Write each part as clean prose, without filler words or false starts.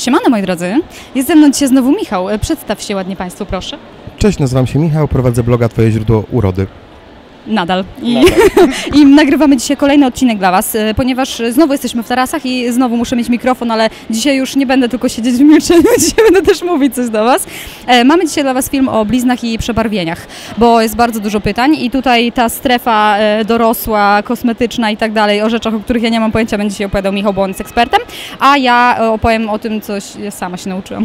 Siemano, moi drodzy. Jest ze mną dzisiaj znowu Michał. Przedstaw się ładnie Państwu, proszę. Cześć, nazywam się Michał, prowadzę bloga Twoje źródło urody. Nadal. I nagrywamy dzisiaj kolejny odcinek dla Was, ponieważ znowu jesteśmy w tarasach i znowu muszę mieć mikrofon, ale dzisiaj już nie będę tylko siedzieć w milczeniu, dzisiaj będę też mówić coś do Was. Mamy dzisiaj dla Was film o bliznach i przebarwieniach, bo jest bardzo dużo pytań i tutaj ta strefa dorosła, kosmetyczna i tak dalej, o rzeczach, o których ja nie mam pojęcia, będzie się opowiadał Michał, bo on jest ekspertem, a ja opowiem o tym, coś ja sama się nauczyłam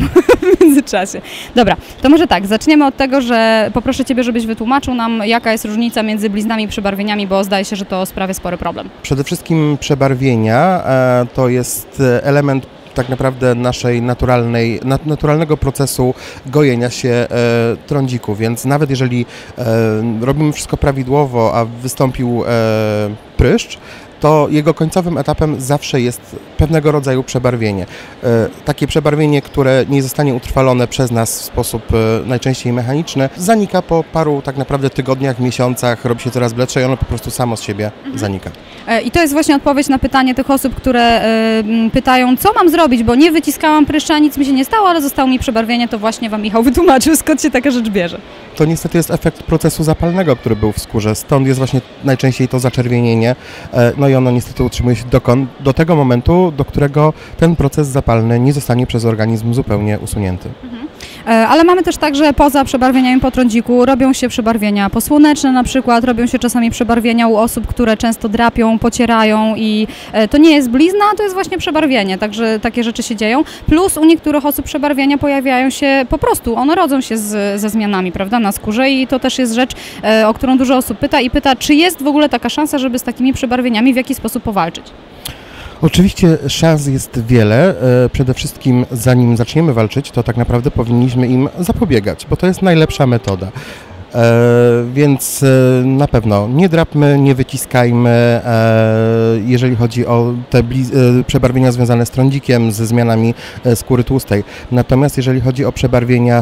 w międzyczasie. Dobra, to może tak, zaczniemy od tego, że poproszę Ciebie, żebyś wytłumaczył nam, jaka jest różnica między bliznami i przebarwieniami, bo zdaje się, że to sprawia spory problem. Przede wszystkim przebarwienia to jest element tak naprawdę naszej naturalnego procesu gojenia się trądziku, więc nawet jeżeli robimy wszystko prawidłowo, a wystąpił pryszcz, to jego końcowym etapem zawsze jest pewnego rodzaju przebarwienie. Takie przebarwienie, które nie zostanie utrwalone przez nas w sposób najczęściej mechaniczny, zanika po paru tak naprawdę tygodniach, miesiącach, robi się coraz bledsze i ono po prostu samo z siebie zanika. I to jest właśnie odpowiedź na pytanie tych osób, które pytają, co mam zrobić, bo nie wyciskałam pryszcza, nic mi się nie stało, ale zostało mi przebarwienie, to właśnie Wam Michał wytłumaczył, skąd się taka rzecz bierze. To niestety jest efekt procesu zapalnego, który był w skórze, stąd jest właśnie najczęściej to zaczerwienienie, no i ono niestety utrzymuje się do tego momentu, do którego ten proces zapalny nie zostanie przez organizm zupełnie usunięty. Ale mamy też tak, że poza przebarwieniami po trądziku robią się przebarwienia posłoneczne na przykład, robią się czasami przebarwienia u osób, które często drapią, pocierają i to nie jest blizna, to jest właśnie przebarwienie, także takie rzeczy się dzieją. Plus u niektórych osób przebarwienia pojawiają się po prostu, one rodzą się ze zmianami, prawda, na skórze i to też jest rzecz, o którą dużo osób pyta i pyta, czy jest w ogóle taka szansa, żeby z takimi przebarwieniami w jaki sposób powalczyć? Oczywiście szans jest wiele, przede wszystkim zanim zaczniemy walczyć, to tak naprawdę powinniśmy im zapobiegać, bo to jest najlepsza metoda. Więc na pewno nie drapmy, nie wyciskajmy, jeżeli chodzi o te przebarwienia związane z trądzikiem, ze zmianami skóry tłustej. Natomiast jeżeli chodzi o przebarwienia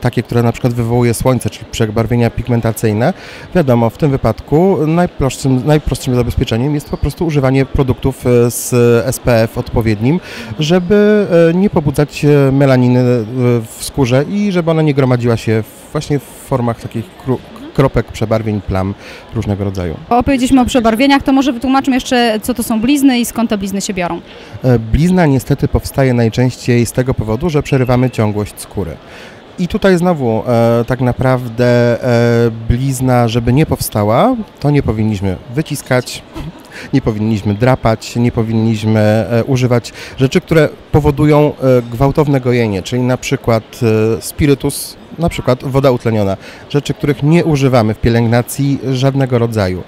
takie, które na przykład wywołuje słońce, czyli przebarwienia pigmentacyjne, wiadomo, w tym wypadku najprostszym zabezpieczeniem jest po prostu używanie produktów z SPF odpowiednim, żeby nie pobudzać melaniny w skórze i żeby ona nie gromadziła się właśnie w formach takich kropek, przebarwień, plam różnego rodzaju. Opowiedzieliśmy o przebarwieniach, to może wytłumaczmy jeszcze, co to są blizny i skąd te blizny się biorą. Blizna niestety powstaje najczęściej z tego powodu, że przerywamy ciągłość skóry. I tutaj znowu tak naprawdę blizna, żeby nie powstała, to nie powinniśmy wyciskać, nie powinniśmy drapać, nie powinniśmy używać rzeczy, które powodują gwałtowne gojenie, czyli na przykład spirytus, na przykład woda utleniona, rzeczy, których nie używamy w pielęgnacji żadnego rodzaju.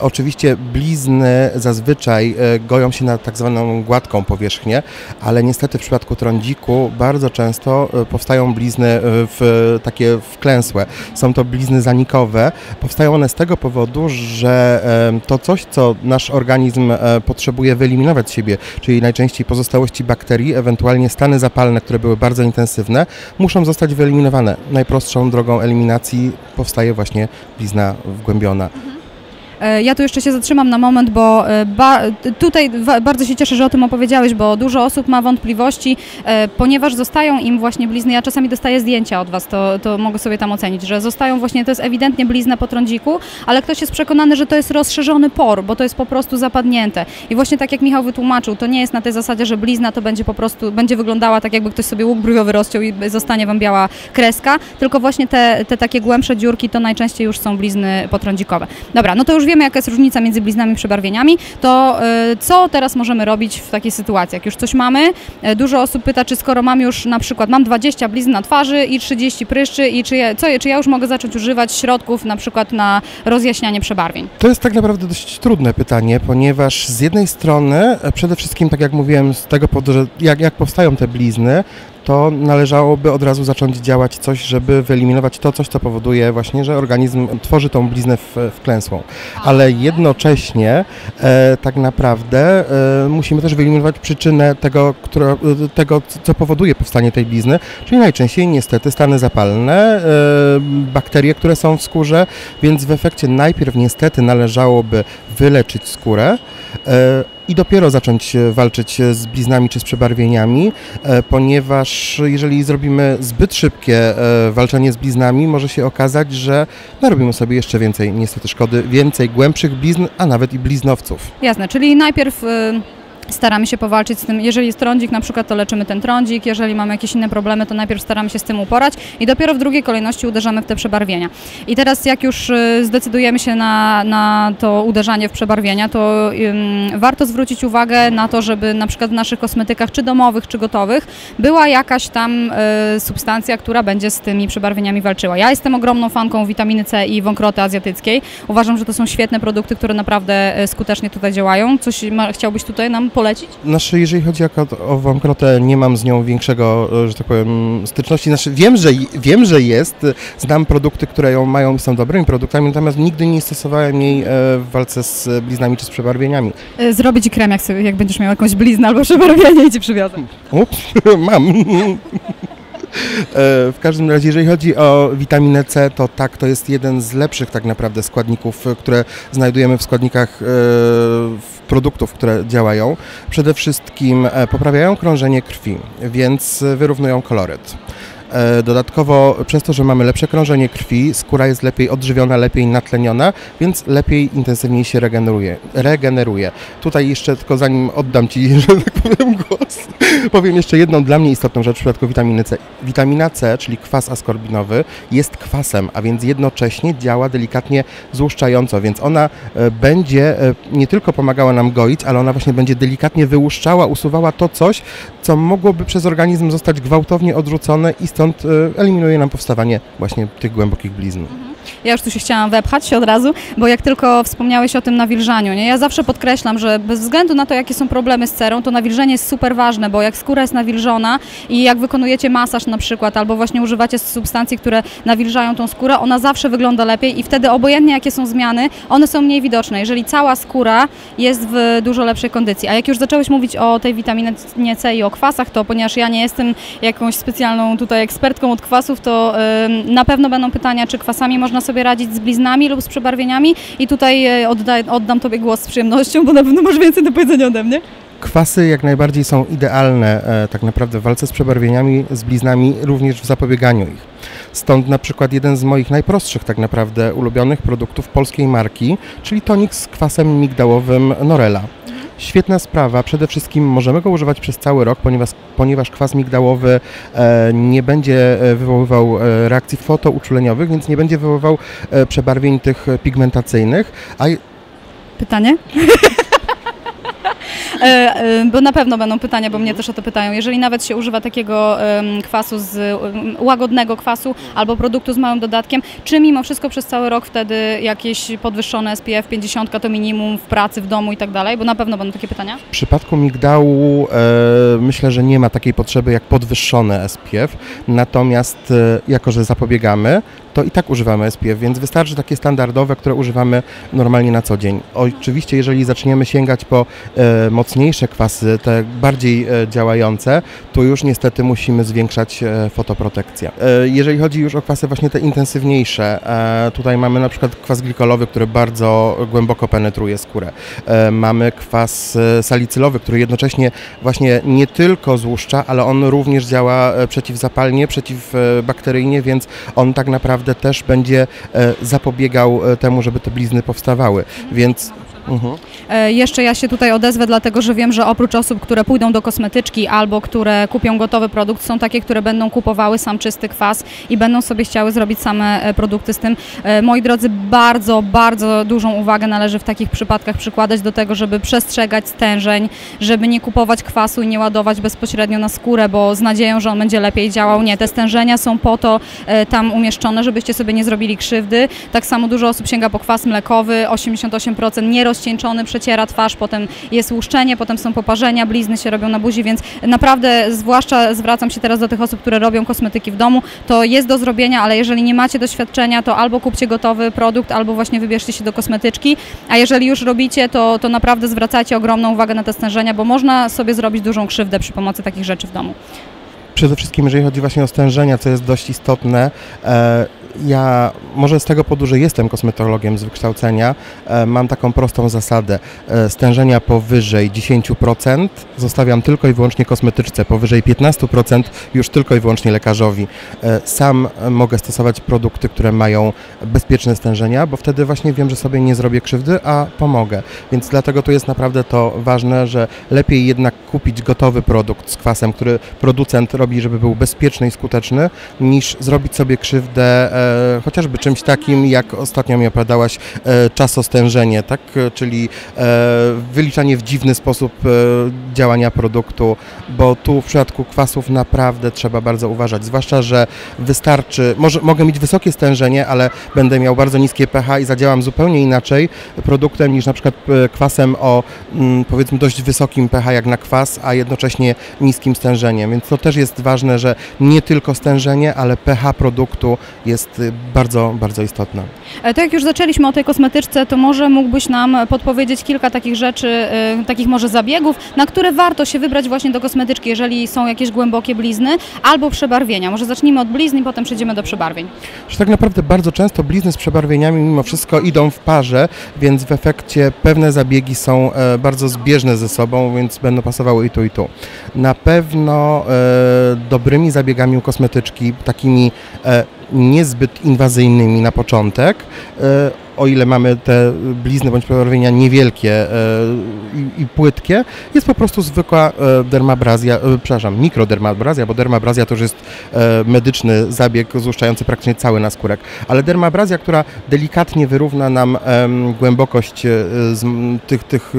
Oczywiście blizny zazwyczaj goją się na tak zwaną gładką powierzchnię, ale niestety w przypadku trądziku bardzo często powstają blizny takie wklęsłe. Są to blizny zanikowe. Powstają one z tego powodu, że to coś, co nasz organizm potrzebuje wyeliminować z siebie, czyli najczęściej pozostałości bakterii, ewentualnie stany zapalne, które były bardzo intensywne, muszą zostać wyeliminowane. Najprostszą drogą eliminacji powstaje właśnie blizna wgłębiona. Ja tu jeszcze się zatrzymam na moment, bo tutaj bardzo się cieszę, że o tym opowiedziałeś, bo dużo osób ma wątpliwości, ponieważ zostają im właśnie blizny. Ja czasami dostaję zdjęcia od Was, to mogę sobie tam ocenić, że zostają właśnie, to jest ewidentnie blizna po trądziku, ale ktoś jest przekonany, że to jest rozszerzony por, bo to jest po prostu zapadnięte. I właśnie tak jak Michał wytłumaczył, to nie jest na tej zasadzie, że blizna to będzie po prostu, będzie wyglądała tak, jakby ktoś sobie łuk brwiowy rozciął i zostanie Wam biała kreska, tylko właśnie te takie głębsze dziurki to najczęściej już są blizny potrądzikowe. Dobra, no to już wiemy, jaka jest różnica między bliznami i przebarwieniami, to co teraz możemy robić w takiej sytuacji, jak już coś mamy? Dużo osób pyta, czy skoro mam już na przykład, mam 20 blizn na twarzy i 30 pryszczy i czy ja już mogę zacząć używać środków na przykład na rozjaśnianie przebarwień? To jest tak naprawdę dość trudne pytanie, ponieważ z jednej strony przede wszystkim, tak jak mówiłem, z tego powodu, że jak powstają te blizny, to należałoby od razu zacząć działać coś, żeby wyeliminować to coś, co powoduje właśnie, że organizm tworzy tą bliznę wklęsłą. Ale jednocześnie tak naprawdę musimy też wyeliminować przyczynę tego, co powoduje powstanie tej blizny, czyli najczęściej niestety stany zapalne, bakterie, które są w skórze, więc w efekcie najpierw niestety należałoby wyleczyć skórę, i dopiero zacząć walczyć z bliznami czy z przebarwieniami, ponieważ jeżeli zrobimy zbyt szybkie walczenie z bliznami, może się okazać, że narobimy sobie jeszcze więcej niestety szkody, więcej głębszych blizn, a nawet i bliznowców. Jasne, czyli najpierw staramy się powalczyć z tym, jeżeli jest trądzik na przykład, to leczymy ten trądzik, jeżeli mamy jakieś inne problemy, to najpierw staramy się z tym uporać i dopiero w drugiej kolejności uderzamy w te przebarwienia. I teraz jak już zdecydujemy się na to uderzanie w przebarwienia, to warto zwrócić uwagę na to, żeby na przykład w naszych kosmetykach, czy domowych, czy gotowych, była jakaś tam substancja, która będzie z tymi przebarwieniami walczyła. Ja jestem ogromną fanką witaminy C i wąkroty azjatyckiej. Uważam, że to są świetne produkty, które naprawdę skutecznie tutaj działają. Coś chciałbyś tutaj nam polecić? Znaczy, jeżeli chodzi o wąkrotę, nie mam z nią większego, że tak powiem, styczności. Znaczy, wiem, że jest, znam produkty, które ją mają i są dobrymi produktami, natomiast nigdy nie stosowałem jej w walce z bliznami czy z przebarwieniami. Zrobię ci krem, jak będziesz miał jakąś bliznę albo przebarwienie i ci przywiozę. Ups, mam. W każdym razie, jeżeli chodzi o witaminę C, to tak, to jest jeden z lepszych tak naprawdę składników, które znajdujemy w składnikach produktów, które działają. Przede wszystkim poprawiają krążenie krwi, więc wyrównują koloryt. Dodatkowo przez to, że mamy lepsze krążenie krwi, skóra jest lepiej odżywiona, lepiej natleniona, więc lepiej, intensywniej się regeneruje. Tutaj jeszcze tylko zanim oddam Ci, że tak powiem, głos, powiem jeszcze jedną dla mnie istotną rzecz w przypadku witaminy C. Witamina C, czyli kwas askorbinowy, jest kwasem, a więc jednocześnie działa delikatnie złuszczająco, więc ona będzie nie tylko pomagała nam goić, ale ona właśnie będzie delikatnie wyłuszczała, usuwała to coś, co mogłoby przez organizm zostać gwałtownie odrzucone i stąd eliminuje nam powstawanie właśnie tych głębokich blizn. Ja już tu się chciałam wepchać od razu, bo jak tylko wspomniałeś o tym nawilżaniu, nie? Ja zawsze podkreślam, że bez względu na to, jakie są problemy z cerą, to nawilżenie jest super ważne, bo jak skóra jest nawilżona i jak wykonujecie masaż na przykład, albo właśnie używacie substancji, które nawilżają tą skórę, ona zawsze wygląda lepiej i wtedy obojętnie jakie są zmiany, one są mniej widoczne, jeżeli cała skóra jest w dużo lepszej kondycji. A jak już zacząłeś mówić o tej witaminie C i o kwasach, to ponieważ ja nie jestem jakąś specjalną tutaj ekspertką od kwasów, to na pewno będą pytania, czy kwasami można sobie radzić z bliznami lub z przebarwieniami i tutaj oddam Tobie głos z przyjemnością, bo na pewno masz więcej do powiedzenia ode mnie. Kwasy jak najbardziej są idealne tak naprawdę w walce z przebarwieniami, z bliznami, również w zapobieganiu ich. Stąd na przykład jeden z moich najprostszych tak naprawdę ulubionych produktów polskiej marki, czyli tonik z kwasem migdałowym Norella. Świetna sprawa, przede wszystkim możemy go używać przez cały rok, ponieważ kwas migdałowy nie będzie wywoływał reakcji fotouczuleniowych, więc nie będzie wywoływał przebarwień tych pigmentacyjnych. Pytanie? Bo na pewno będą pytania, bo mnie też o to pytają. Jeżeli nawet się używa takiego kwasu, łagodnego kwasu albo produktu z małym dodatkiem, czy mimo wszystko przez cały rok wtedy jakieś podwyższone SPF 50 to minimum w pracy, w domu i tak dalej? Bo na pewno będą takie pytania. W przypadku migdału myślę, że nie ma takiej potrzeby jak podwyższone SPF, natomiast jako, że zapobiegamy, to i tak używamy SPF, więc wystarczy takie standardowe, które używamy normalnie na co dzień. Oczywiście, jeżeli zaczniemy sięgać po mocniejsze kwasy, te bardziej działające, to już niestety musimy zwiększać fotoprotekcję. Jeżeli chodzi już o kwasy właśnie te intensywniejsze, tutaj mamy na przykład kwas glikolowy, który bardzo głęboko penetruje skórę. Mamy kwas salicylowy, który jednocześnie właśnie nie tylko złuszcza, ale on również działa przeciwzapalnie, przeciwbakteryjnie, więc on tak naprawdę też będzie zapobiegał temu, żeby te blizny powstawały, więc... Jeszcze ja się tutaj odezwę, dlatego że wiem, że oprócz osób, które pójdą do kosmetyczki albo które kupią gotowy produkt, są takie, które będą kupowały sam czysty kwas i będą sobie chciały zrobić same produkty z tym. Moi drodzy, bardzo, bardzo dużą uwagę należy w takich przypadkach przykładać do tego, żeby przestrzegać stężeń, żeby nie kupować kwasu i nie ładować bezpośrednio na skórę, bo z nadzieją, że on będzie lepiej działał. Nie, te stężenia są po to tam umieszczone, żebyście sobie nie zrobili krzywdy. Tak samo dużo osób sięga po kwas mlekowy, 88% nie rozcieńczony, przeciera twarz, potem jest łuszczenie, potem są poparzenia, blizny się robią na buzi, więc naprawdę, zwłaszcza zwracam się teraz do tych osób, które robią kosmetyki w domu, to jest do zrobienia, ale jeżeli nie macie doświadczenia, to albo kupcie gotowy produkt, albo właśnie wybierzcie się do kosmetyczki, a jeżeli już robicie, to naprawdę zwracajcie ogromną uwagę na te stężenia, bo można sobie zrobić dużą krzywdę przy pomocy takich rzeczy w domu. Przede wszystkim, jeżeli chodzi właśnie o stężenia, co jest dość istotne, Ja może z tego powodu, że jestem kosmetologiem z wykształcenia, mam taką prostą zasadę. Stężenia powyżej 10% zostawiam tylko i wyłącznie kosmetyczce, powyżej 15% już tylko i wyłącznie lekarzowi. Sam mogę stosować produkty, które mają bezpieczne stężenia, bo wtedy właśnie wiem, że sobie nie zrobię krzywdy, a pomogę. Więc dlatego tu jest naprawdę to ważne, że lepiej jednak kupić gotowy produkt z kwasem, który producent robi, żeby był bezpieczny i skuteczny, niż zrobić sobie krzywdę chociażby czymś takim, jak ostatnio mi opowiadałaś, czasostężenie, tak? Czyli wyliczanie w dziwny sposób działania produktu, bo tu w przypadku kwasów naprawdę trzeba bardzo uważać, zwłaszcza, że wystarczy, mogę mieć wysokie stężenie, ale będę miał bardzo niskie pH i zadziałam zupełnie inaczej produktem niż na przykład kwasem o powiedzmy dość wysokim pH jak na kwas, a jednocześnie niskim stężeniem, więc to też jest ważne, że nie tylko stężenie, ale pH produktu jest bardzo, bardzo istotne. Tak jak już zaczęliśmy o tej kosmetyczce, to może mógłbyś nam podpowiedzieć kilka takich rzeczy, takich może zabiegów, na które warto się wybrać właśnie do kosmetyczki, jeżeli są jakieś głębokie blizny albo przebarwienia. Może zacznijmy od blizn i potem przejdziemy do przebarwień. Że tak naprawdę bardzo często blizny z przebarwieniami mimo wszystko idą w parze, więc w efekcie pewne zabiegi są bardzo zbieżne ze sobą, więc będą pasowały i tu, i tu. Na pewno dobrymi zabiegami u kosmetyczki, takimi niezbyt inwazyjnymi na początek, o ile mamy te blizny bądź przebarwienia niewielkie i płytkie, jest po prostu zwykła dermabrazja, przepraszam, mikrodermabrazja, bo dermabrazja to już jest medyczny zabieg złuszczający praktycznie cały naskórek, ale dermabrazja, która delikatnie wyrówna nam głębokość tych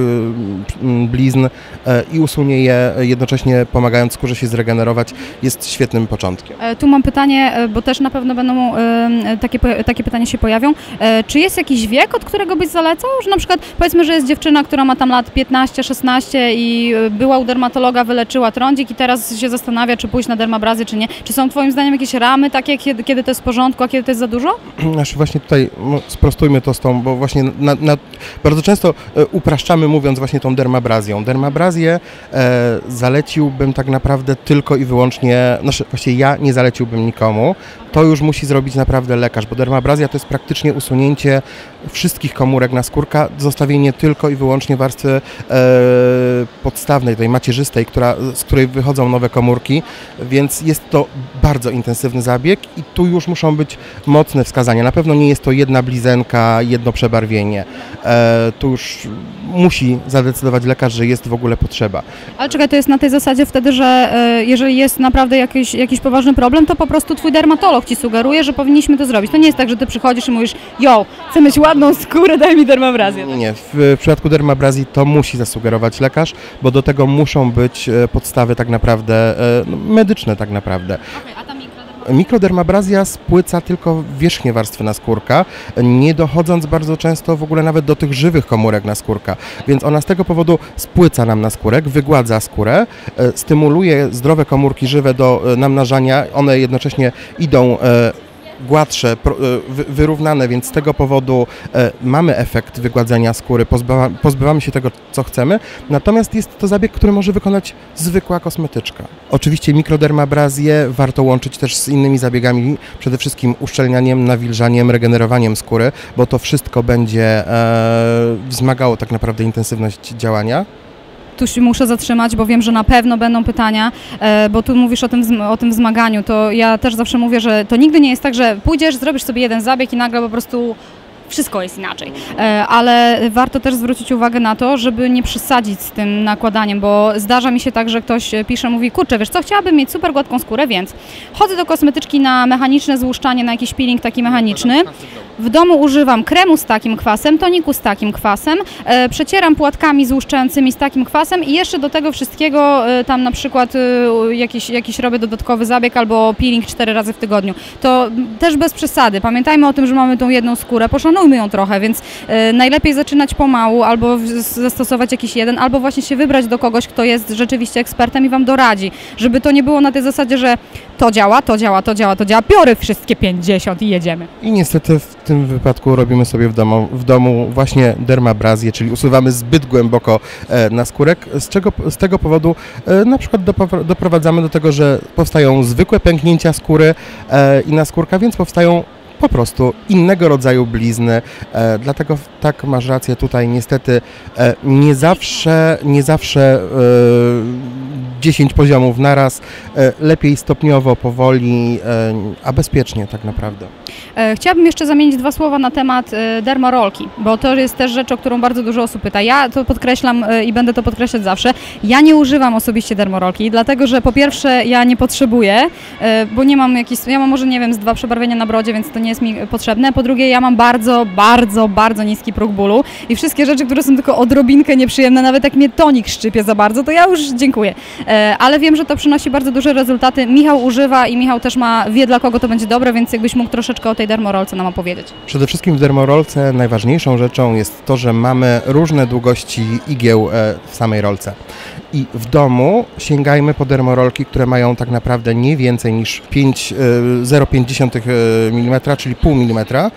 blizn i usunie je, jednocześnie pomagając skórze się zregenerować, jest świetnym początkiem. Tu mam pytanie, bo też na pewno będą takie pytania się pojawią. Czy jest jakiś wiek, od którego byś zalecał? Że na przykład powiedzmy, że jest dziewczyna, która ma tam lat 15-16 i była u dermatologa, wyleczyła trądzik i teraz się zastanawia, czy pójść na dermabrazję, czy nie. Czy są Twoim zdaniem jakieś ramy takie, kiedy to jest w porządku, a kiedy to jest za dużo? Znaczy właśnie tutaj sprostujmy to z tą, bo właśnie bardzo często upraszczamy, mówiąc właśnie tą dermabrazją. Dermabrazję zaleciłbym tak naprawdę tylko i wyłącznie, znaczy właściwie ja nie zaleciłbym nikomu. To już musi zrobić naprawdę lekarz, bo dermabrazja to jest praktycznie usunięcie wszystkich komórek naskórka, zostawienie tylko i wyłącznie warstwy podstawnej, tej macierzystej, z której wychodzą nowe komórki, więc jest to bardzo intensywny zabieg i tu już muszą być mocne wskazania. Na pewno nie jest to jedna blizenka, jedno przebarwienie. Tu już musi zadecydować lekarz, że jest w ogóle potrzeba. Ale czekaj, to jest na tej zasadzie wtedy, że jeżeli jest naprawdę jakiś poważny problem, to po prostu Twój dermatolog Ci sugeruje, że powinniśmy to zrobić. To nie jest tak, że Ty przychodzisz i mówisz, jo, chcę mieć ładną skórę, daj mi dermabrazję. Tak? Nie, w przypadku dermabrazji to musi zasugerować lekarz, bo do tego muszą być podstawy tak naprawdę medyczne tak naprawdę. Okay, a tam mikrodermabrazja spłyca tylko wierzchnię warstwy naskórka, nie dochodząc bardzo często w ogóle nawet do tych żywych komórek naskórka, więc ona z tego powodu spłyca nam naskórek, wygładza skórę, stymuluje zdrowe komórki żywe do namnażania, one jednocześnie idą gładsze, wyrównane, więc z tego powodu mamy efekt wygładzenia skóry, pozbywamy się tego, co chcemy, natomiast jest to zabieg, który może wykonać zwykła kosmetyczka. Oczywiście mikrodermabrazję warto łączyć też z innymi zabiegami, przede wszystkim uszczelnianiem, nawilżaniem, regenerowaniem skóry, bo to wszystko będzie wzmagało tak naprawdę intensywność działania. Tu się muszę zatrzymać, bo wiem, że na pewno będą pytania, bo tu mówisz o tym wzmaganiu, to ja też zawsze mówię, że to nigdy nie jest tak, że pójdziesz, zrobisz sobie jeden zabieg i nagle po prostu wszystko jest inaczej, ale warto też zwrócić uwagę na to, żeby nie przesadzić z tym nakładaniem, bo zdarza mi się tak, że ktoś pisze, mówi, kurczę, wiesz co, chciałabym mieć super gładką skórę, więc chodzę do kosmetyczki na mechaniczne złuszczanie, na jakiś peeling taki mechaniczny, w domu używam kremu z takim kwasem, toniku z takim kwasem, przecieram płatkami złuszczającymi z takim kwasem i jeszcze do tego wszystkiego tam na przykład jakiś robię dodatkowy zabieg albo peeling 4 razy w tygodniu. To też bez przesady, pamiętajmy o tym, że mamy tą jedną skórę, poszanujmy ją trochę, więc najlepiej zaczynać pomału albo zastosować jakiś jeden, albo właśnie się wybrać do kogoś, kto jest rzeczywiście ekspertem i Wam doradzi, żeby to nie było na tej zasadzie, że to działa, to działa, to działa, to działa, biorę wszystkie 50 i jedziemy. I niestety w tym wypadku robimy sobie w domu właśnie dermabrazję, czyli usuwamy zbyt głęboko naskórek, z tego powodu na przykład doprowadzamy do tego, że powstają zwykłe pęknięcia skóry i naskórka, więc powstają po prostu innego rodzaju blizny, dlatego tak masz rację, tutaj niestety nie zawsze 10 poziomów naraz, lepiej stopniowo, powoli, a bezpiecznie tak naprawdę. Chciałabym jeszcze zamienić dwa słowa na temat dermarolki, bo to jest też rzecz, o którą bardzo dużo osób pyta. Ja to podkreślam i będę to podkreślać zawsze. Ja nie używam osobiście dermarolki, dlatego że po pierwsze ja nie potrzebuję, bo nie mam jakichś, ja mam może nie wiem, z 2 przebarwienia na brodzie, więc to nie jest mi potrzebne. Po drugie ja mam bardzo niski próg bólu i wszystkie rzeczy, które są tylko odrobinkę nieprzyjemne, nawet jak mnie tonik szczypie za bardzo, to ja już dziękuję. Ale wiem, że to przynosi bardzo duże rezultaty. Michał używa i Michał też wie, dla kogo to będzie dobre, więc jakbyś mógł troszeczkę o tej dermarolce nam opowiedzieć. Przede wszystkim w dermarolce najważniejszą rzeczą jest to, że mamy różne długości igieł w samej rolce. I w domu sięgajmy po dermarolki, które mają tak naprawdę nie więcej niż 0,5 mm, czyli pół milimetra.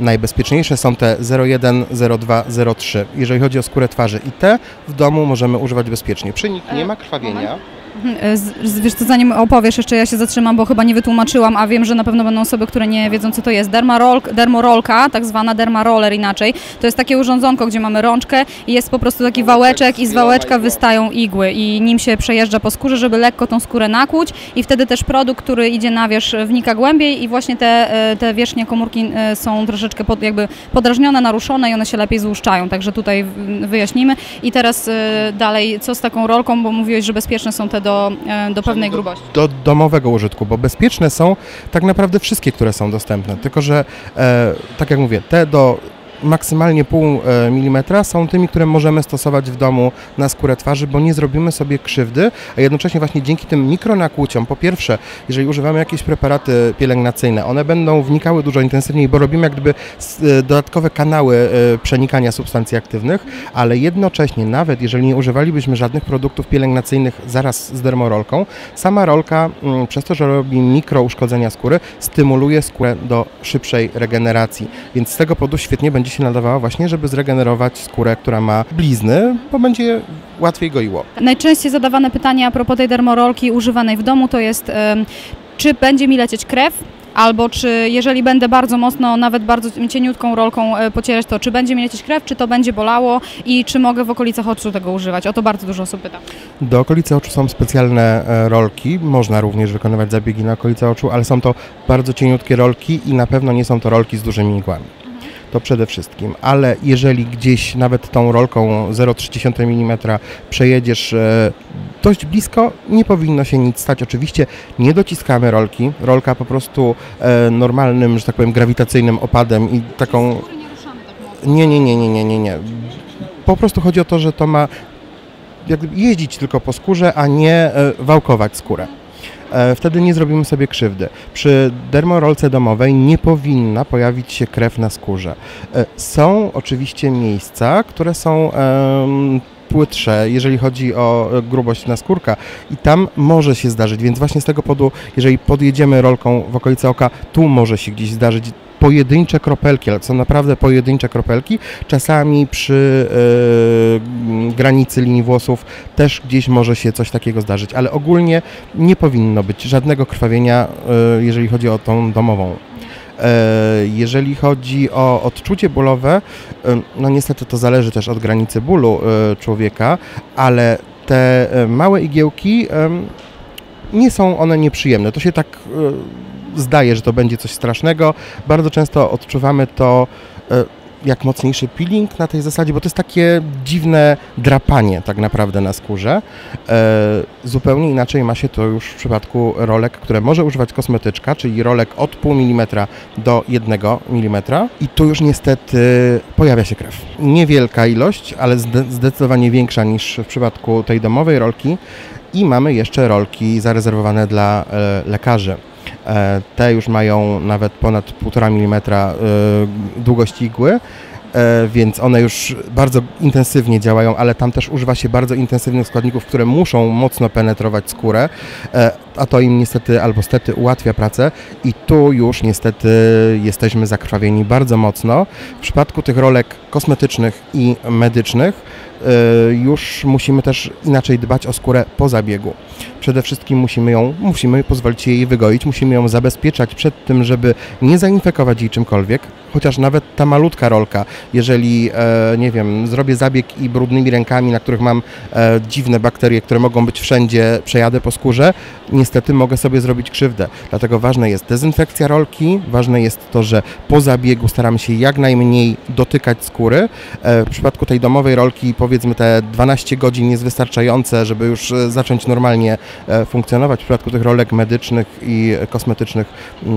Najbezpieczniejsze są te 0,1, 0,2, 0,3, jeżeli chodzi o skórę twarzy, i te w domu możemy używać bezpiecznie. Przy nich nie ma krwawienia. Wiesz co, zanim opowiesz, jeszcze ja się zatrzymam, bo chyba nie wytłumaczyłam, a wiem, że na pewno będą osoby, które nie wiedzą, co to jest. Dermarolka, tak zwana dermaroller inaczej, to jest takie urządzonko, gdzie mamy rączkę i jest po prostu taki wałeczek i z wałeczka wystają igły i nim się przejeżdża po skórze, żeby lekko tą skórę nakłuć i wtedy też produkt, który idzie na wierzch, wnika głębiej i właśnie te wierzchnie komórki są troszeczkę jakby podrażnione, naruszone i one się lepiej złuszczają, także tutaj wyjaśnimy. I teraz dalej, co z taką rolką, bo mówiłeś, że bezpieczne są te do pewnej grubości. Do domowego użytku, bo bezpieczne są tak naprawdę wszystkie, które są dostępne, tylko że tak jak mówię, te do maksymalnie pół milimetra są tymi, które możemy stosować w domu na skórę twarzy, bo nie zrobimy sobie krzywdy, a jednocześnie właśnie dzięki tym mikronakłuciom, po pierwsze, jeżeli używamy jakieś preparaty pielęgnacyjne, one będą wnikały dużo intensywniej, bo robimy jak gdyby dodatkowe kanały przenikania substancji aktywnych, ale jednocześnie nawet jeżeli nie używalibyśmy żadnych produktów pielęgnacyjnych zaraz z dermarolką, sama rolka przez to, że robi mikrouszkodzenia skóry, stymuluje skórę do szybszej regeneracji, więc z tego powodu świetnie będzie się nadawała właśnie, żeby zregenerować skórę, która ma blizny, bo będzie łatwiej goiło. Najczęściej zadawane pytanie a propos tej dermarolki używanej w domu to jest, czy będzie mi lecieć krew? Albo czy jeżeli będę bardzo mocno, nawet bardzo cieniutką rolką pocierać, to czy będzie mi lecieć krew, czy to będzie bolało i czy mogę w okolicach oczu tego używać? O to bardzo dużo osób pyta. Do okolicy oczu są specjalne rolki, można również wykonywać zabiegi na okolice oczu, ale są to bardzo cieniutkie rolki i na pewno nie są to rolki z dużymi igłami. To przede wszystkim, ale jeżeli gdzieś nawet tą rolką 0,3 mm przejedziesz dość blisko, nie powinno się nic stać. Oczywiście nie dociskamy rolki, rolka po prostu normalnym, że tak powiem, grawitacyjnym opadem i taką... Nie. Po prostu chodzi o to, że to ma jakby jeździć tylko po skórze, a nie wałkować skórę. Wtedy nie zrobimy sobie krzywdy. Przy dermarolce domowej nie powinna pojawić się krew na skórze. Są oczywiście miejsca, które są płytsze, jeżeli chodzi o grubość naskórka i tam może się zdarzyć, więc właśnie z tego powodu, jeżeli podjedziemy rolką w okolice oka, tu może się gdzieś zdarzyć pojedyncze kropelki, ale są naprawdę pojedyncze kropelki. Czasami przy granicy linii włosów też gdzieś może się coś takiego zdarzyć, ale ogólnie nie powinno być żadnego krwawienia, jeżeli chodzi o tą domową. Jeżeli chodzi o odczucie bólowe, no niestety to zależy też od granicy bólu człowieka, ale te małe igiełki, nie są one nieprzyjemne. To się tak... zdaje, że to będzie coś strasznego. Bardzo często odczuwamy to jak mocniejszy peeling na tej zasadzie, bo to jest takie dziwne drapanie tak naprawdę na skórze. Zupełnie inaczej ma się to już w przypadku rolek, które może używać kosmetyczka, czyli rolek od 0,5 mm do 1 mm. I tu już niestety pojawia się krew. Niewielka ilość, ale zdecydowanie większa niż w przypadku tej domowej rolki. I mamy jeszcze rolki zarezerwowane dla lekarzy. Te już mają nawet ponad 1,5 mm długości igły, więc one już bardzo intensywnie działają, ale tam też używa się bardzo intensywnych składników, które muszą mocno penetrować skórę. a to im niestety albo stety ułatwia pracę i tu już niestety jesteśmy zakrwawieni bardzo mocno. W przypadku tych rolek kosmetycznych i medycznych już musimy też inaczej dbać o skórę po zabiegu. Przede wszystkim musimy pozwolić jej wygoić, musimy ją zabezpieczać przed tym, żeby nie zainfekować jej czymkolwiek, chociaż nawet ta malutka rolka, jeżeli, nie wiem, zrobię zabieg i brudnymi rękami, na których mam dziwne bakterie, które mogą być wszędzie, przejadę po skórze, niestety mogę sobie zrobić krzywdę. Dlatego ważna jest dezynfekcja rolki, ważne jest to, że po zabiegu staramy się jak najmniej dotykać skóry. W przypadku tej domowej rolki powiedzmy te 12 godzin jest wystarczające, żeby już zacząć normalnie funkcjonować. W przypadku tych rolek medycznych i kosmetycznych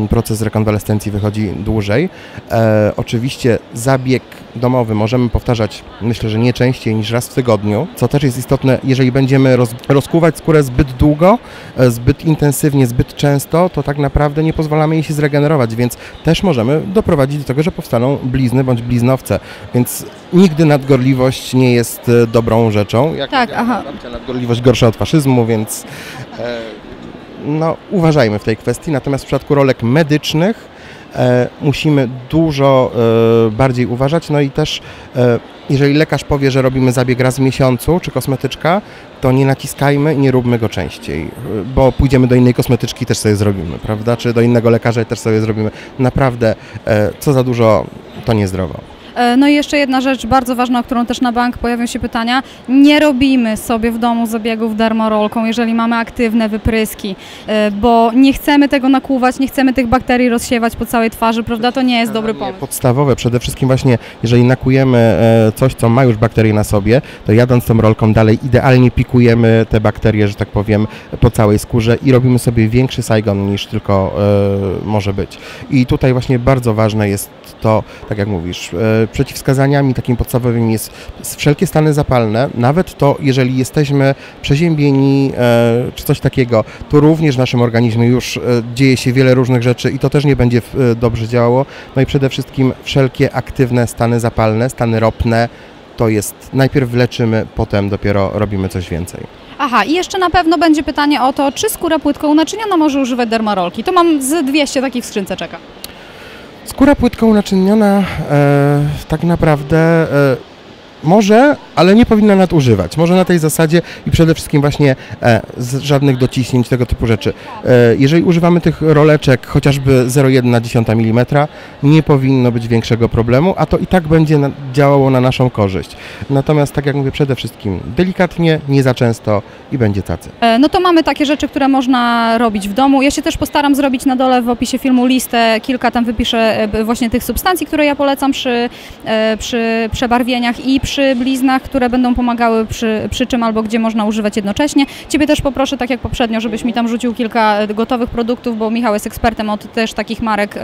proces rekonwalescencji wychodzi dłużej. Oczywiście zabieg domowy możemy powtarzać, myślę, że nie częściej niż raz w tygodniu, co też jest istotne, jeżeli będziemy rozkuwać skórę zbyt długo, zbyt intensywnie, zbyt często, to tak naprawdę nie pozwalamy jej się zregenerować, więc też możemy doprowadzić do tego, że powstaną blizny bądź bliznowce, więc nigdy nadgorliwość nie jest dobrą rzeczą. Nadgorliwość gorsza od faszyzmu, więc no, uważajmy w tej kwestii. Natomiast w przypadku rolek medycznych musimy dużo bardziej uważać, no i też jeżeli lekarz powie, że robimy zabieg raz w miesiącu, czy kosmetyczka, to nie naciskajmy, nie róbmy go częściej, bo pójdziemy do innej kosmetyczki też sobie zrobimy, prawda, czy do innego lekarza też sobie zrobimy. Naprawdę, co za dużo, to niezdrowo. No i jeszcze jedna rzecz bardzo ważna, o którą też na bank pojawią się pytania. Nie robimy sobie w domu zabiegów dermorolką, jeżeli mamy aktywne wypryski, bo nie chcemy tego nakłuwać, nie chcemy tych bakterii rozsiewać po całej twarzy, prawda? To nie jest dobry pomysł. Podstawowe, przede wszystkim właśnie, jeżeli nakujemy coś, co ma już bakterie na sobie, to jadąc tą rolką dalej idealnie pikujemy te bakterie, że tak powiem, po całej skórze i robimy sobie większy sajgon niż tylko może być. I tutaj właśnie bardzo ważne jest to, tak jak mówisz, przeciwwskazaniami takimi podstawowymi jest wszelkie stany zapalne, nawet to, jeżeli jesteśmy przeziębieni czy coś takiego, to również w naszym organizmie już dzieje się wiele różnych rzeczy i to też nie będzie dobrze działało. No i przede wszystkim wszelkie aktywne stany zapalne, stany ropne, to jest najpierw leczymy, potem dopiero robimy coś więcej. Aha, i jeszcze na pewno będzie pytanie o to, czy skóra płytko unaczyniona może używać dermarolki. To mam z 200 takich w skrzynce, czeka. Skóra płytko unaczyniona tak naprawdę może, ale nie powinna nadużywać. Może na tej zasadzie i przede wszystkim właśnie żadnych dociśnięć, tego typu rzeczy. Jeżeli używamy tych roleczek chociażby 0,1 mm, nie powinno być większego problemu, a to i tak będzie działało na naszą korzyść. Natomiast tak jak mówię, przede wszystkim delikatnie, nie za często i będzie tacy. No to mamy takie rzeczy, które można robić w domu. Ja się też postaram zrobić na dole w opisie filmu listę, kilka tam wypiszę właśnie tych substancji, które ja polecam przy przebarwieniach i przy bliznach, które będą pomagały przy czym albo gdzie można używać jednocześnie. Ciebie też poproszę, tak jak poprzednio, żebyś mi tam rzucił kilka gotowych produktów, bo Michał jest ekspertem od też takich marek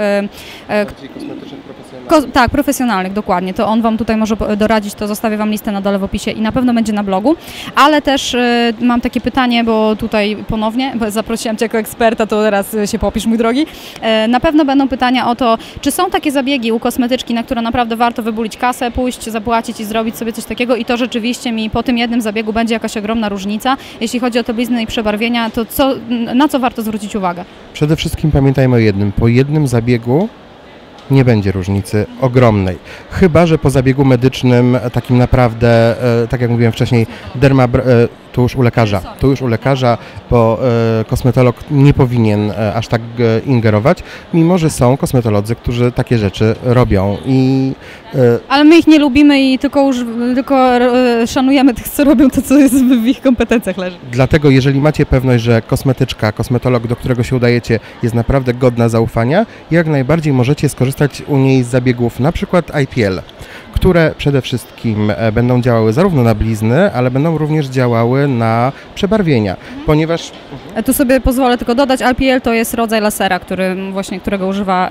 profesjonalnych, dokładnie. To on wam tutaj może doradzić, to zostawię wam listę na dole w opisie i na pewno będzie na blogu. Ale też mam takie pytanie, bo tutaj ponownie, bo zaprosiłam cię jako eksperta, to teraz się popisz, mój drogi. Na pewno będą pytania o to, czy są takie zabiegi u kosmetyczki, na które naprawdę warto wybulić kasę, pójść, zapłacić i zrobić sobie coś takiego i to rzeczywiście mi po tym jednym zabiegu będzie jakaś ogromna różnica. Jeśli chodzi o te blizny i przebarwienia, to na co warto zwrócić uwagę? Przede wszystkim pamiętajmy o jednym. Po jednym zabiegu nie będzie różnicy ogromnej. Chyba że po zabiegu medycznym takim naprawdę, tak jak mówiłem wcześniej, to już u lekarza, bo kosmetolog nie powinien aż tak ingerować, mimo że są kosmetolodzy, którzy takie rzeczy robią. Ale my ich nie lubimy i tylko szanujemy tych, co robią to, co jest w ich kompetencjach leży. Dlatego jeżeli macie pewność, że kosmetyczka, kosmetolog, do którego się udajecie, jest naprawdę godna zaufania, jak najbardziej możecie skorzystać u niej z zabiegów na przykład IPL, które przede wszystkim będą działały zarówno na blizny, ale będą również działały na przebarwienia, ponieważ... Tu sobie pozwolę tylko dodać, IPL to jest rodzaj lasera, którego używa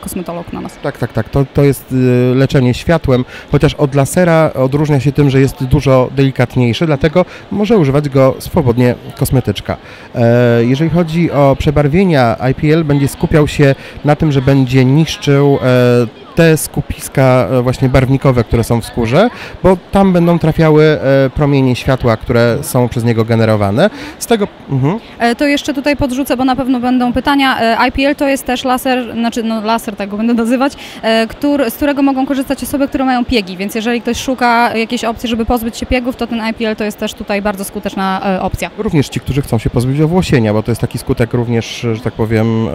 kosmetolog na nas. Tak. To jest leczenie światłem, chociaż od lasera odróżnia się tym, że jest dużo delikatniejszy, dlatego może używać go swobodnie kosmetyczka. Jeżeli chodzi o przebarwienia, IPL będzie skupiał się na tym, że będzie niszczył te skupiska właśnie barwnikowe, które są w skórze, bo tam będą trafiały promienie światła, które są przez niego generowane. Z tego... To jeszcze tutaj podrzucę, bo na pewno będą pytania. IPL to jest też laser, znaczy no laser, tak go będę nazywać, z którego mogą korzystać osoby, które mają piegi, więc jeżeli ktoś szuka jakiejś opcji, żeby pozbyć się piegów, to ten IPL to jest też tutaj bardzo skuteczna opcja. Również ci, którzy chcą się pozbyć owłosienia, bo to jest taki skutek również, że tak powiem,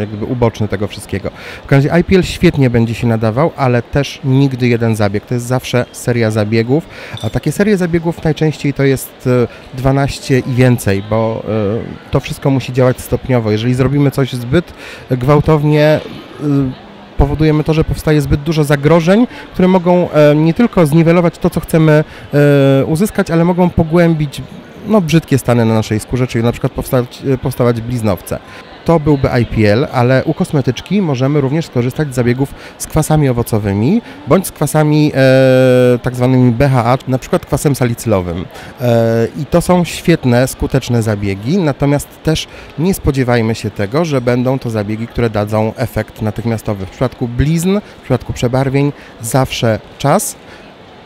jakby uboczny tego wszystkiego. W każdym razie IPL świetnie będzie się nadawał, ale też nigdy jeden zabieg. To jest zawsze seria zabiegów, a takie serie zabiegów najczęściej to jest 12 i więcej, bo to wszystko musi działać stopniowo. Jeżeli zrobimy coś zbyt gwałtownie, powodujemy to, że powstaje zbyt dużo zagrożeń, które mogą nie tylko zniwelować to, co chcemy uzyskać, ale mogą pogłębić brzydkie stany na naszej skórze, czyli na przykład powstawać bliznowce. To byłby IPL, ale u kosmetyczki możemy również skorzystać z zabiegów z kwasami owocowymi bądź z kwasami tak zwanymi BHA, na przykład kwasem salicylowym. I to są świetne, skuteczne zabiegi, natomiast też nie spodziewajmy się tego, że będą to zabiegi, które dadzą efekt natychmiastowy. W przypadku blizn, w przypadku przebarwień zawsze czas.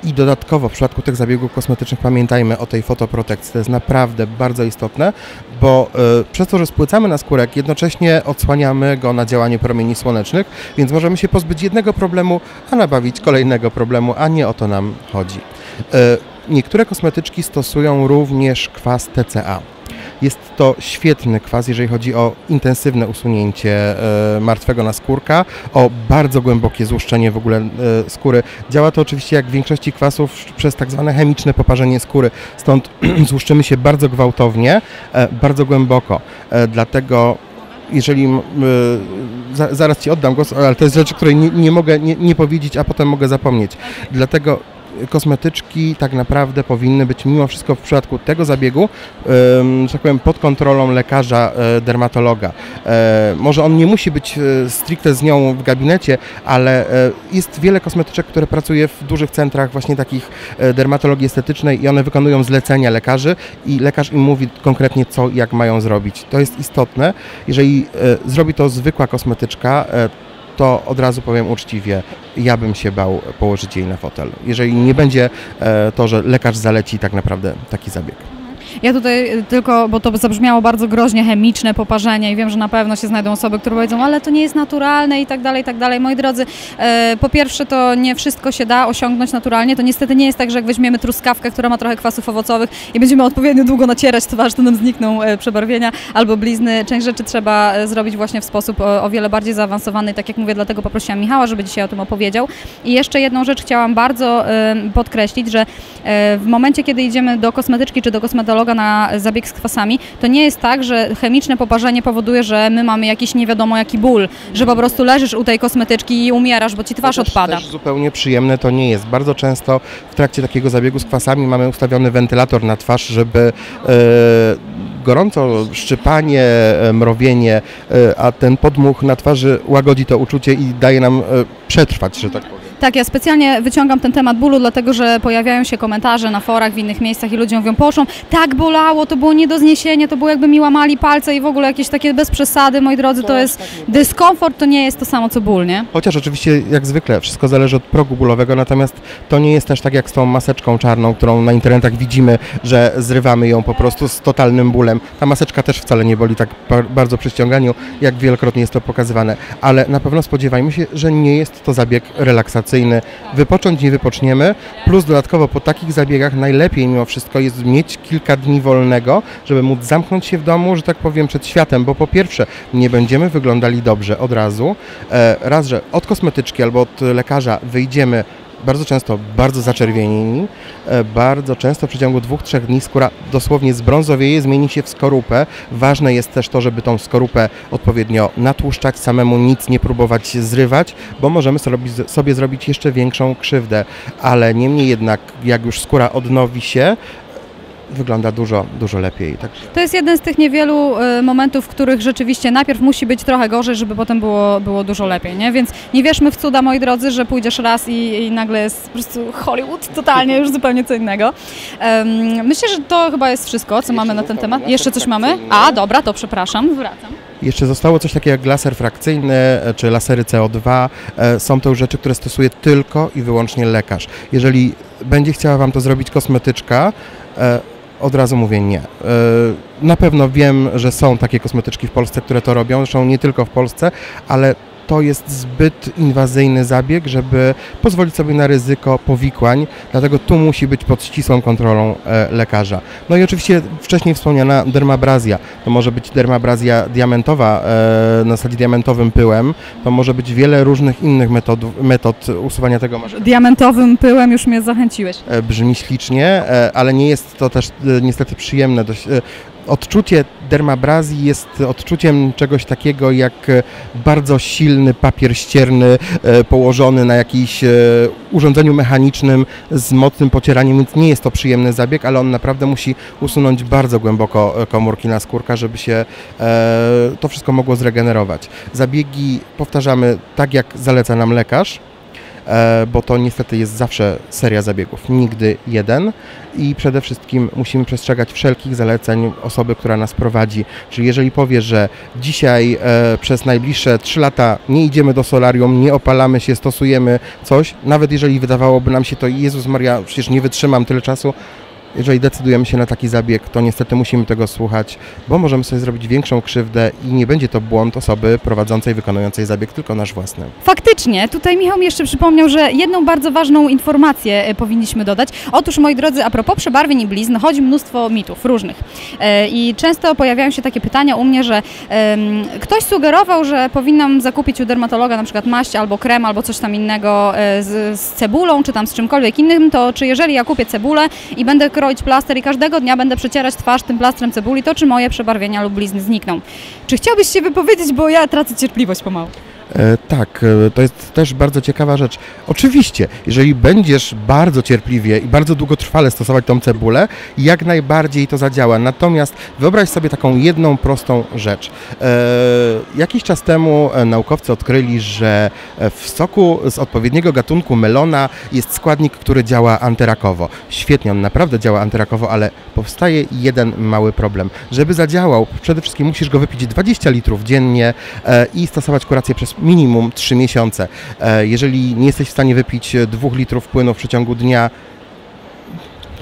I dodatkowo w przypadku tych zabiegów kosmetycznych pamiętajmy o tej fotoprotekcji, to jest naprawdę bardzo istotne, bo przez to, że spłycamy na skórek, jednocześnie odsłaniamy go na działanie promieni słonecznych, więc możemy się pozbyć jednego problemu, a nabawić kolejnego problemu, a nie o to nam chodzi. Niektóre kosmetyczki stosują również kwas TCA. Jest to świetny kwas, jeżeli chodzi o intensywne usunięcie martwego naskórka, o bardzo głębokie złuszczenie w ogóle skóry. Działa to oczywiście jak w większości kwasów przez tak zwane chemiczne poparzenie skóry, stąd złuszczymy się bardzo gwałtownie, bardzo głęboko, dlatego jeżeli, zaraz Ci oddam głos, ale to jest rzecz, której nie mogę nie powiedzieć, a potem mogę zapomnieć, dlatego kosmetyczki tak naprawdę powinny być mimo wszystko w przypadku tego zabiegu, że tak powiem, pod kontrolą lekarza, dermatologa. Może on nie musi być stricte z nią w gabinecie, ale jest wiele kosmetyczek, które pracuje w dużych centrach właśnie takich dermatologii estetycznej i one wykonują zlecenia lekarzy i lekarz im mówi konkretnie co i jak mają zrobić. To jest istotne. Jeżeli zrobi to zwykła kosmetyczka, to od razu powiem uczciwie, ja bym się bał położyć jej na fotel, jeżeli nie będzie to, że lekarz zaleci tak naprawdę taki zabieg. Ja tutaj tylko, bo to zabrzmiało bardzo groźnie, chemiczne poparzenie i wiem, że na pewno się znajdą osoby, które powiedzą, ale to nie jest naturalne i tak dalej, i tak dalej. Moi drodzy, po pierwsze to nie wszystko się da osiągnąć naturalnie, to niestety nie jest tak, że jak weźmiemy truskawkę, która ma trochę kwasów owocowych i będziemy odpowiednio długo nacierać twarz, to nam znikną przebarwienia albo blizny. Część rzeczy trzeba zrobić właśnie w sposób o wiele bardziej zaawansowany, tak jak mówię, dlatego poprosiłam Michała, żeby dzisiaj o tym opowiedział. I jeszcze jedną rzecz chciałam bardzo podkreślić, że w momencie, kiedy idziemy do kosmetyczki czy do kosmetologa, na zabieg z kwasami, to nie jest tak, że chemiczne poparzenie powoduje, że my mamy jakiś nie wiadomo jaki ból, że po prostu leżysz u tej kosmetyczki i umierasz, bo ci twarz odpada. Też zupełnie przyjemne to nie jest. Bardzo często w trakcie takiego zabiegu z kwasami mamy ustawiony wentylator na twarz, żeby gorąco, szczypanie, mrowienie, a ten podmuch na twarzy łagodzi to uczucie i daje nam przetrwać, że tak powiem. Tak, ja specjalnie wyciągam ten temat bólu, dlatego że pojawiają się komentarze na forach, w innych miejscach i ludzie mówią, poszłam, tak bolało, to było nie do zniesienia, to było jakby mi łamali palce i w ogóle jakieś takie bez przesady, moi drodzy, to jest dyskomfort, to nie jest to samo co ból, nie? Chociaż oczywiście jak zwykle wszystko zależy od progu bólowego, natomiast to nie jest też tak jak z tą maseczką czarną, którą na internetach widzimy, że zrywamy ją po prostu z totalnym bólem. Ta maseczka też wcale nie boli tak bardzo przy ściąganiu, jak wielokrotnie jest to pokazywane, ale na pewno spodziewajmy się, że nie jest to zabieg relaksacyjny. Wypocząć nie wypoczniemy, plus dodatkowo po takich zabiegach najlepiej mimo wszystko jest mieć kilka dni wolnego, żeby móc zamknąć się w domu, że tak powiem, przed światem, bo po pierwsze nie będziemy wyglądali dobrze od razu, raz, że od kosmetyczki albo od lekarza wyjdziemy bardzo często bardzo zaczerwienieni, bardzo często w przeciągu 2-3 dni skóra dosłownie zbrązowieje, zmieni się w skorupę. Ważne jest też to, żeby tą skorupę odpowiednio natłuszczać, samemu nic nie próbować zrywać, bo możemy sobie zrobić jeszcze większą krzywdę, ale niemniej jednak jak już skóra odnowi się, wygląda dużo, dużo lepiej. Także... To jest jeden z tych niewielu momentów, w których rzeczywiście najpierw musi być trochę gorzej, żeby potem było dużo lepiej, nie? Więc nie wierzmy w cuda, moi drodzy, że pójdziesz raz i nagle jest po prostu Hollywood, totalnie już zupełnie co innego. Myślę, że to chyba jest wszystko, co mamy na ten temat. Jeszcze coś mamy? A, dobra, to przepraszam, wracam. Jeszcze zostało coś takiego jak laser frakcyjny czy lasery CO2. Są to już rzeczy, które stosuje tylko i wyłącznie lekarz. Jeżeli będzie chciała Wam to zrobić kosmetyczka, od razu mówię nie. Na pewno wiem, że są takie kosmetyczki w Polsce, które to robią, zresztą nie tylko w Polsce, ale to jest zbyt inwazyjny zabieg, żeby pozwolić sobie na ryzyko powikłań, dlatego tu musi być pod ścisłą kontrolą lekarza. No i oczywiście wcześniej wspomniana dermabrazja. To może być dermabrazja diamentowa na zasadzie diamentowym pyłem, to może być wiele różnych innych metod usuwania tego marzenia. Diamentowym pyłem już mnie zachęciłeś. Brzmi ślicznie, ale nie jest to też niestety przyjemne. Odczucie dermabrazji jest odczuciem czegoś takiego jak bardzo silny papier ścierny położony na jakimś urządzeniu mechanicznym z mocnym pocieraniem, więc nie jest to przyjemny zabieg, ale on naprawdę musi usunąć bardzo głęboko komórki naskórka, żeby się to wszystko mogło zregenerować. Zabiegi powtarzamy tak, jak zaleca nam lekarz, bo to niestety jest zawsze seria zabiegów, nigdy jeden i przede wszystkim musimy przestrzegać wszelkich zaleceń osoby, która nas prowadzi. Czyli jeżeli powie, że dzisiaj przez najbliższe 3 lata nie idziemy do solarium, nie opalamy się, stosujemy coś, nawet jeżeli wydawałoby nam się to, Jezus Maria, przecież nie wytrzymam tyle czasu, jeżeli decydujemy się na taki zabieg, to niestety musimy tego słuchać, bo możemy sobie zrobić większą krzywdę i nie będzie to błąd osoby prowadzącej, wykonującej zabieg, tylko nasz własny. Faktycznie, tutaj Michał mi jeszcze przypomniał, że jedną bardzo ważną informację powinniśmy dodać. Otóż, moi drodzy, a propos przebarwień i blizn, chodzi mnóstwo mitów różnych. I często pojawiają się takie pytania u mnie, że ktoś sugerował, że powinnam zakupić u dermatologa na przykład maść albo krem, albo coś tam innego z cebulą, czy tam z czymkolwiek innym, to czy jeżeli ja kupię cebulę i będę kroić plaster i każdego dnia będę przecierać twarz tym plastrem cebuli, to czy moje przebarwienia lub blizny znikną? Czy chciałbyś się wypowiedzieć, bo ja tracę cierpliwość pomału? Tak, to jest też bardzo ciekawa rzecz. Oczywiście, jeżeli będziesz bardzo cierpliwie i bardzo długotrwale stosować tą cebulę, jak najbardziej to zadziała. Natomiast wyobraź sobie taką jedną prostą rzecz. Jakiś czas temu naukowcy odkryli, że w soku z odpowiedniego gatunku melona jest składnik, który działa antyrakowo. Świetnie, on naprawdę działa antyrakowo, ale powstaje jeden mały problem. Żeby zadziałał, przede wszystkim musisz go wypić 20 litrów dziennie i stosować kurację przez minimum 3 miesiące. Jeżeli nie jesteś w stanie wypić 2 litrów płynu w przeciągu dnia,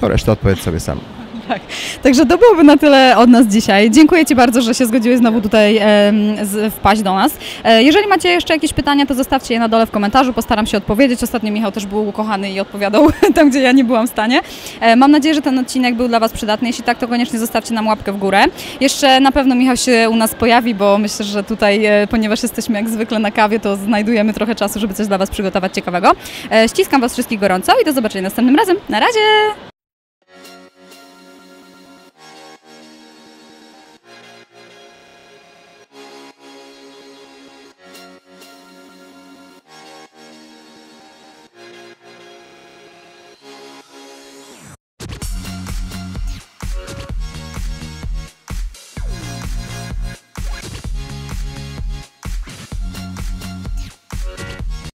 to resztę odpowiedz sobie sam. Tak. Także to byłoby na tyle od nas dzisiaj. Dziękuję Ci bardzo, że się zgodziłeś znowu tutaj wpaść do nas. Jeżeli macie jeszcze jakieś pytania, to zostawcie je na dole w komentarzu, postaram się odpowiedzieć. Ostatnio Michał też był ukochany i odpowiadał tam, gdzie ja nie byłam w stanie. Mam nadzieję, że ten odcinek był dla Was przydatny. Jeśli tak, to koniecznie zostawcie nam łapkę w górę. Jeszcze na pewno Michał się u nas pojawi, bo myślę, że tutaj, ponieważ jesteśmy jak zwykle na kawie, to znajdujemy trochę czasu, żeby coś dla Was przygotować ciekawego. Ściskam Was wszystkich gorąco i do zobaczenia następnym razem. Na razie!